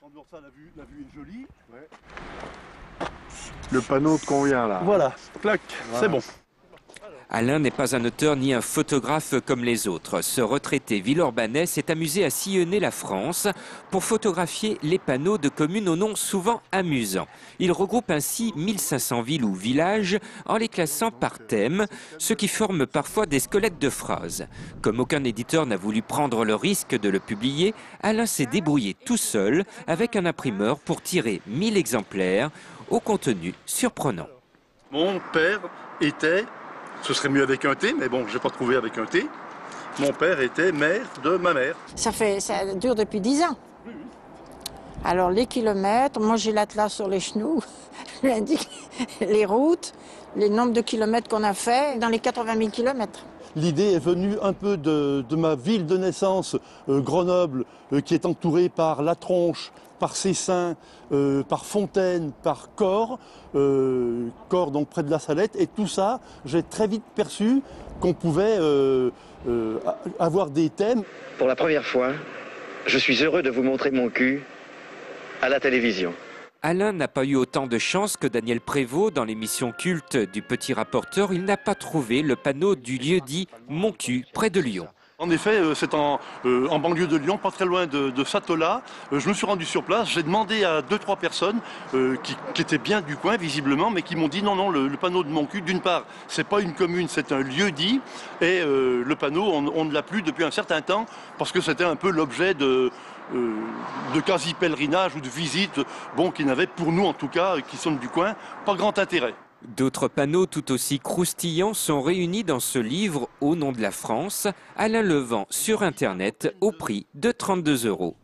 En dehors de ça, la vue est jolie. Ouais. Le panneau te convient là. Voilà, clac, voilà. C'est bon. Alain n'est pas un auteur ni un photographe comme les autres. Ce retraité villeurbanais s'est amusé à sillonner la France pour photographier les panneaux de communes aux noms souvent amusants. Il regroupe ainsi 1500 villes ou villages en les classant par thème, ce qui forme parfois des squelettes de phrases. Comme aucun éditeur n'a voulu prendre le risque de le publier, Alain s'est débrouillé tout seul avec un imprimeur pour tirer 1000 exemplaires au contenu surprenant. Mon père était... Ce serait mieux avec un T, mais bon, je n'ai pas trouvé avec un T. Mon père était maire de ma mère. Ça dure depuis 10 ans. Alors les kilomètres, moi j'ai l'atlas sur les genoux, je lui indique les routes, les nombres de kilomètres qu'on a fait dans les 80 000 kilomètres. L'idée est venue un peu de ma ville de naissance, Grenoble, qui est entourée par la Tronche, par Cessens, par Fontaine, par Corps, donc près de la Salette. Et tout ça, j'ai très vite perçu qu'on pouvait avoir des thèmes. Pour la première fois, je suis heureux de vous montrer Montcuq à la télévision. Alain n'a pas eu autant de chance que Daniel Prévost dans l'émission culte du Petit Rapporteur. Il n'a pas trouvé le panneau du lieu-dit Montcuq, près de Lyon. En effet, c'est en banlieue de Lyon, pas très loin de Satolas. Je me suis rendu sur place, j'ai demandé à 2-3 personnes qui étaient bien du coin visiblement, mais qui m'ont dit non, le panneau de Montcuq, d'une part, c'est pas une commune, c'est un lieu-dit, et le panneau, on ne l'a plus depuis un certain temps, parce que c'était un peu l'objet de quasi-pèlerinage ou de visites, bon, qui n'avaient, pour nous en tout cas, qui sommes du coin, pas grand intérêt. D'autres panneaux tout aussi croustillants sont réunis dans ce livre « Au nom de la France », Alain le vend sur Internet au prix de 32 €.